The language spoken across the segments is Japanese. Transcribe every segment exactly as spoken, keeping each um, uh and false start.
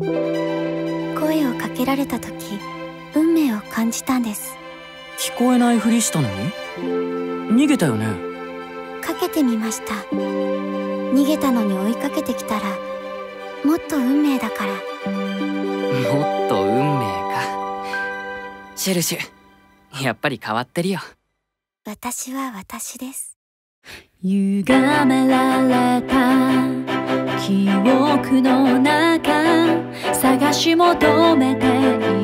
声をかけられた時、運命を感じたんです。聞こえないふりしたのに逃げたよね。かけてみました。逃げたのに追いかけてきたらもっと運命だから。もっと運命か。シェルシュ、やっぱり変わってるよ。私は私です。歪められた記憶の中、探し求めて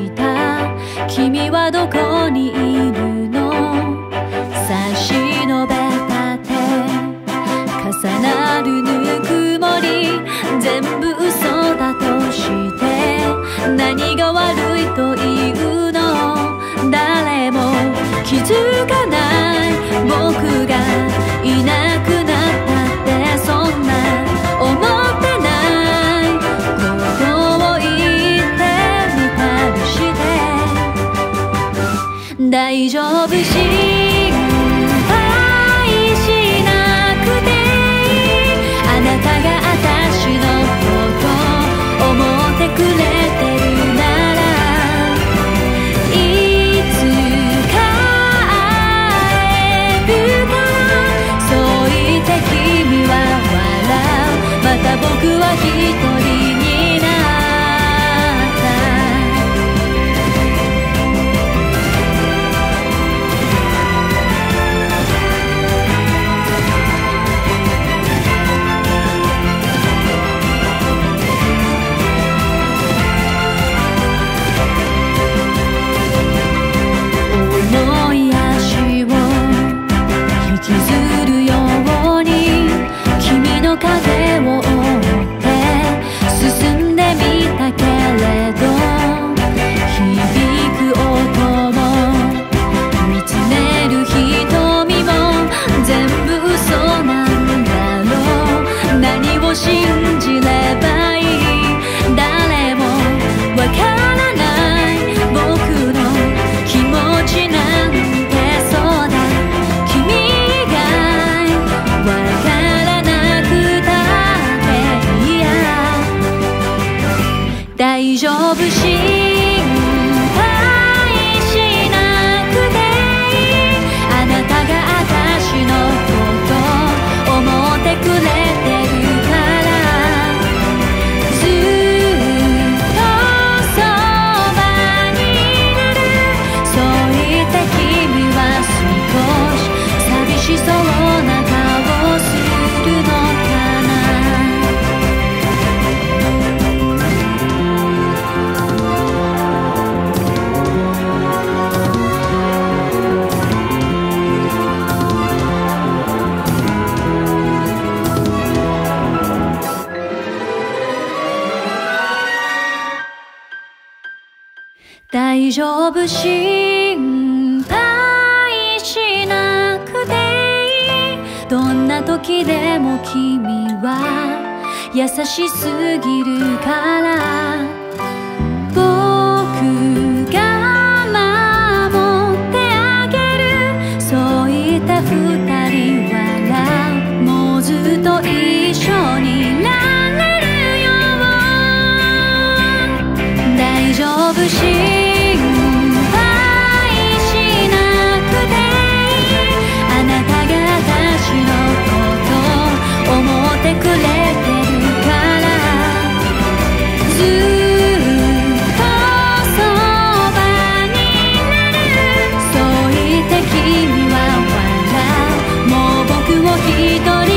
いた君はどこにいるの。差し伸べた手、重なるぬくもり、全部嘘だとして何が悪いというの。誰も気づかない僕がいなくなったって、そんな思ってないことを言ってみたりして、大丈夫、心配しなくていい。あなたが私のこと思ってくれてるならいつか会えるから、そう言って君は笑う。また僕は一人になった。重い足を引きずるように君の風大丈夫、心配しなくていい。どんな時でも君は優しすぎるから、僕が守ってあげる。そう言った二人はもうずっと一緒になれるよ。大丈夫、心思ってくれてるから、ずっとそばになる。そう言って君は笑う。もう僕を一人